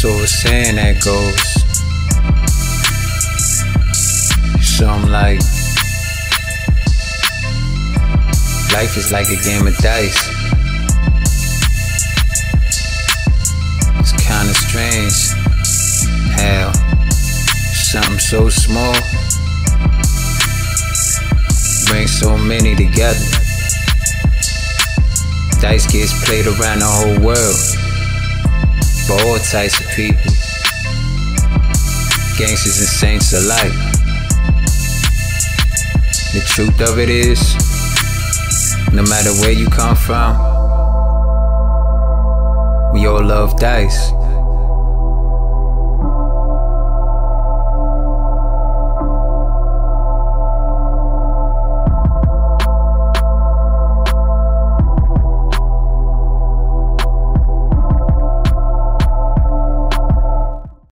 source and echoes. Some like life is like a game of dice. It's kinda strange how something so small brings so many together. Dice gets played around the whole world for all types of people, gangsters and saints alike. The truth of it is, no matter where you come from, we all love dice.